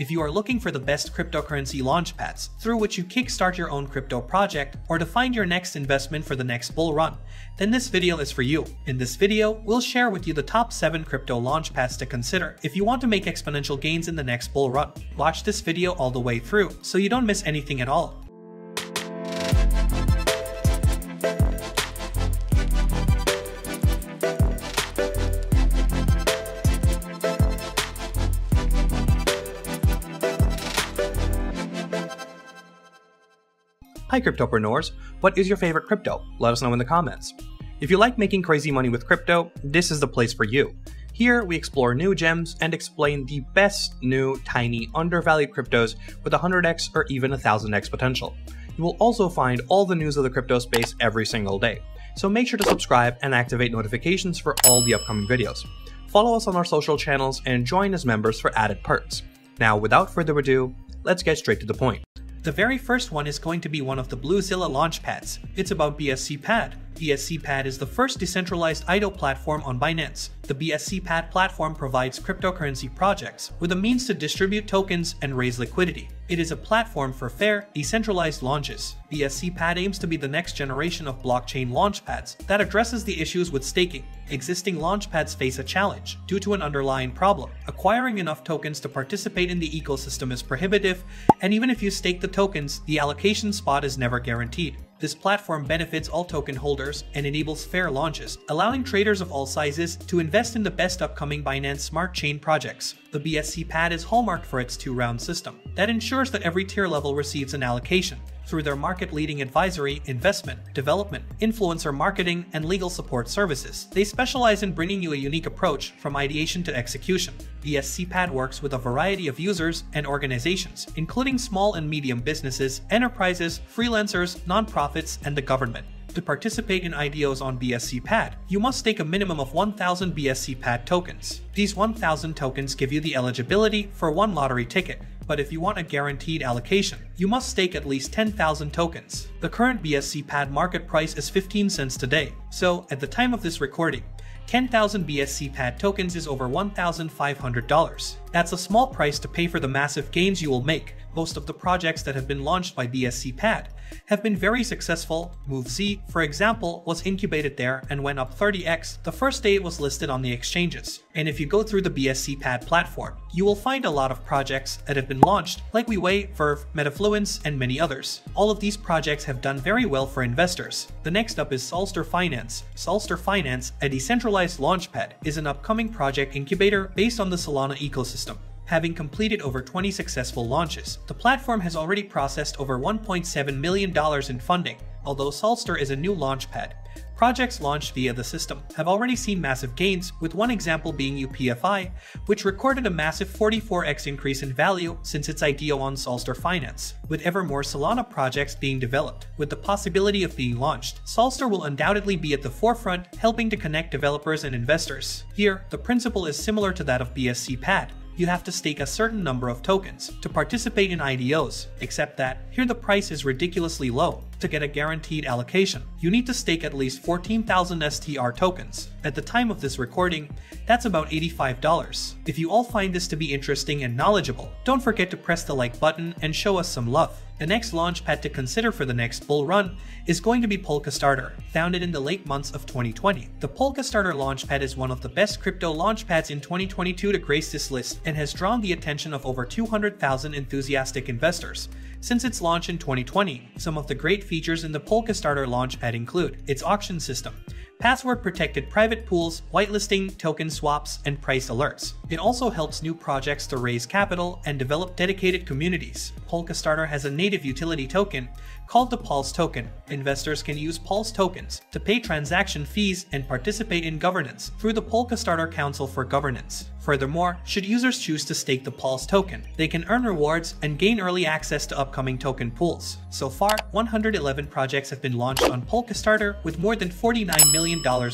if you are looking for the best cryptocurrency launchpads through which you kickstart your own crypto project or to find your next investment for the next bull run, then this video is for you. In this video, we'll share with you the top 7 crypto launchpads to consider if you want to make exponential gains in the next bull run. Watch this video all the way through so you don't miss anything at all. Hi CryptoPreneurs, what is your favorite crypto? Let us know in the comments. If you like making crazy money with crypto, this is the place for you. Here we explore new gems and explain the best new, tiny, undervalued cryptos with 100x or even 1000x potential. You will also find all the news of the crypto space every single day, so make sure to subscribe and activate notifications for all the upcoming videos. Follow us on our social channels and join as members for added perks. Now without further ado, let's get straight to the point. The very first one is going to be one of the BlueZilla launchpads. It's about BSC Pad. BSC Pad is the first decentralized IDO platform on Binance. The BSC Pad platform provides cryptocurrency projects with a means to distribute tokens and raise liquidity. It is a platform for fair, decentralized launches. BSC Pad aims to be the next generation of blockchain launchpads that addresses the issues with staking. Existing launchpads face a challenge due to an underlying problem. Acquiring enough tokens to participate in the ecosystem is prohibitive, and even if you stake the tokens, the allocation spot is never guaranteed. This platform benefits all token holders and enables fair launches, allowing traders of all sizes to invest in the best upcoming Binance Smart Chain projects. The BSC Pad is hallmarked for its two-round system that ensures that every tier level receives an allocation. Through their market-leading advisory, investment, development, influencer marketing, and legal support services, they specialize in bringing you a unique approach from ideation to execution. BSC Pad works with a variety of users and organizations, including small and medium businesses, enterprises, freelancers, nonprofits, and the government. To participate in IDOs on BSC Pad, you must stake a minimum of 1,000 BSC Pad tokens. These 1,000 tokens give you the eligibility for one lottery ticket. But if you want a guaranteed allocation, you must stake at least 10,000 tokens. The current BSC Pad market price is 15 cents today, so at the time of this recording, 10,000 BSC Pad tokens is over $1,500. That's a small price to pay for the massive gains you will make. Most of the projects that have been launched by BSC Pad have been very successful. MoveZ, for example, was incubated there and went up 30x the first day it was listed on the exchanges. And if you go through the BSC Pad platform, you will find a lot of projects that have been launched, like WeWay, Verve, MetaFluence, and many others. All of these projects have done very well for investors. The next up is Solster Finance. Solster Finance, a decentralized launchpad, is an upcoming project incubator based on the Solana ecosystem. Having completed over 20 successful launches, the platform has already processed over $1.7 million in funding. Although Solster is a new launchpad, projects launched via the system have already seen massive gains, with one example being UPFI, which recorded a massive 44x increase in value since its IDO on Solster Finance. With ever more Solana projects being developed, with the possibility of being launched, Solster will undoubtedly be at the forefront, helping to connect developers and investors. Here, the principle is similar to that of BSC Pad. You have to stake a certain number of tokens to participate in IDOs, except that here the price is ridiculously low. To get a guaranteed allocation, you need to stake at least 14,000 STR tokens. At the time of this recording, that's about $85. If you all find this to be interesting and knowledgeable, don't forget to press the like button and show us some love. The next launchpad to consider for the next bull run is going to be Polkastarter, founded in the late months of 2020. The Polkastarter launchpad is one of the best crypto launchpads in 2022 to grace this list and has drawn the attention of over 200,000 enthusiastic investors. Since its launch in 2020, some of the great features in the Polkastarter launchpad include its auction system, password-protected private pools, whitelisting, token swaps, and price alerts. It also helps new projects to raise capital and develop dedicated communities. Polkastarter has a native utility token called the POLS token. Investors can use POLS tokens to pay transaction fees and participate in governance through the Polkastarter Council for Governance. Furthermore, should users choose to stake the POLS token, they can earn rewards and gain early access to upcoming token pools. So far, 111 projects have been launched on Polkastarter with more than $49 million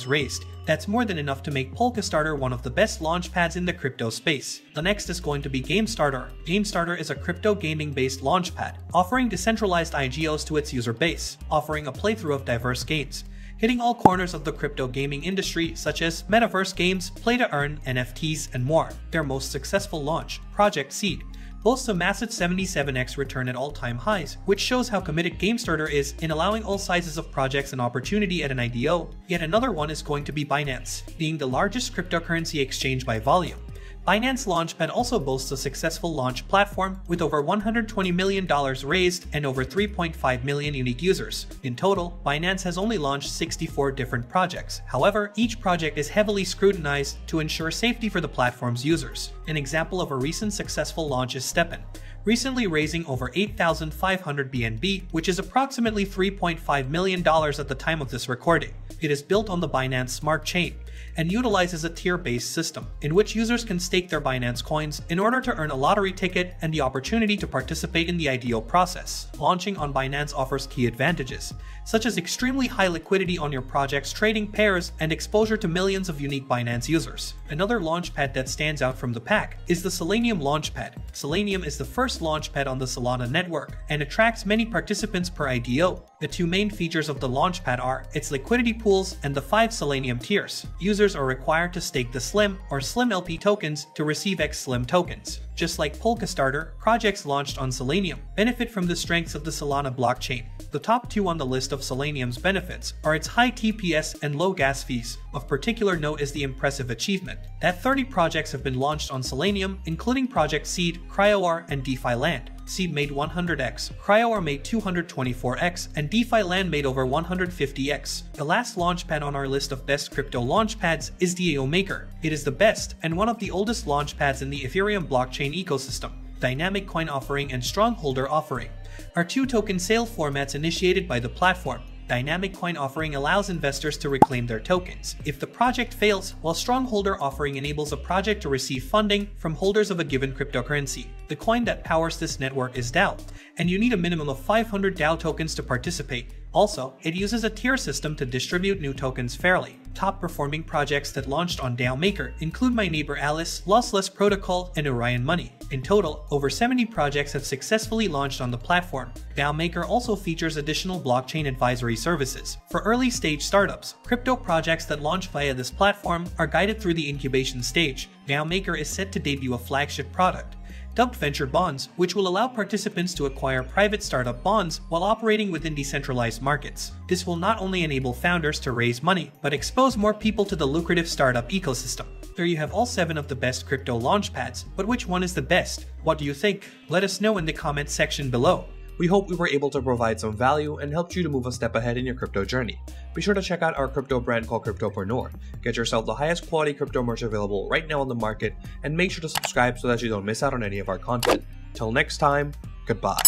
raised. That's more than enough to make Polkastarter one of the best launchpads in the crypto space. The next is going to be GameStarter. GameStarter is a crypto gaming-based launchpad, offering decentralized IGOs to its user base, offering a playthrough of diverse games, hitting all corners of the crypto gaming industry such as metaverse games, play-to-earn, NFTs, and more. Their most successful launch, Project Seed, boasts a massive 77x return at all-time highs, which shows how committed GameStarter is in allowing all sizes of projects an opportunity at an IDO. Yet another one is going to be Binance, being the largest cryptocurrency exchange by volume. Binance Launchpad also boasts a successful launch platform with over $120 million raised and over 3.5 million unique users. In total, Binance has only launched 64 different projects. However, each project is heavily scrutinized to ensure safety for the platform's users. An example of a recent successful launch is Stepin, recently raising over 8,500 BNB, which is approximately $3.5 million at the time of this recording. It is built on the Binance Smart Chain and utilizes a tier-based system, in which users can stake their Binance coins in order to earn a lottery ticket and the opportunity to participate in the IDO process. Launching on Binance offers key advantages, such as extremely high liquidity on your project's trading pairs and exposure to millions of unique Binance users. Another launchpad that stands out from the pack is the Solanium launchpad. Solanium is the first launchpad on the Solana network and attracts many participants per IDO. The two main features of the launchpad are its liquidity pools and the 5 Solanium tiers. Users are required to stake the SLIM or SLIM LP tokens to receive X-SLIM tokens. Just like Polkastarter, projects launched on Solanium benefit from the strengths of the Solana blockchain. The top two on the list of Solanium's benefits are its high TPS and low gas fees. Of particular note is the impressive achievement that 30 projects have been launched on Solanium, including Project Seed, Cryowar, and DeFi Land. Seed made 100x, Cryowar made 224x, and DeFi Land made over 150x. The last launchpad on our list of best crypto launchpads is DAO Maker. It is the best and one of the oldest launchpads in the Ethereum blockchain ecosystem. Dynamic coin offering and strongholder offering are two token sale formats initiated by the platform. Dynamic coin offering allows investors to reclaim their tokens if the project fails, while strongholder offering enables a project to receive funding from holders of a given cryptocurrency. The coin that powers this network is DAO, and you need a minimum of 500 DAO tokens to participate. Also, it uses a tier system to distribute new tokens fairly. Top-performing projects that launched on DAO Maker include My Neighbor Alice, Lossless Protocol, and Orion Money. In total, over 70 projects have successfully launched on the platform. DAO Maker also features additional blockchain advisory services. For early-stage startups, crypto projects that launch via this platform are guided through the incubation stage. DAO Maker is set to debut a flagship product, dubbed Venture Bonds, which will allow participants to acquire private startup bonds while operating within decentralized markets. This will not only enable founders to raise money, but expose more people to the lucrative startup ecosystem. There you have all 7 of the best crypto launchpads, but which one is the best? What do you think? Let us know in the comments section below. We hope we were able to provide some value and helped you to move a step ahead in your crypto journey. Be sure to check out our crypto brand called CRYPTOPRNR. Get yourself the highest quality crypto merch available right now on the market, and make sure to subscribe so that you don't miss out on any of our content. Till next time, goodbye.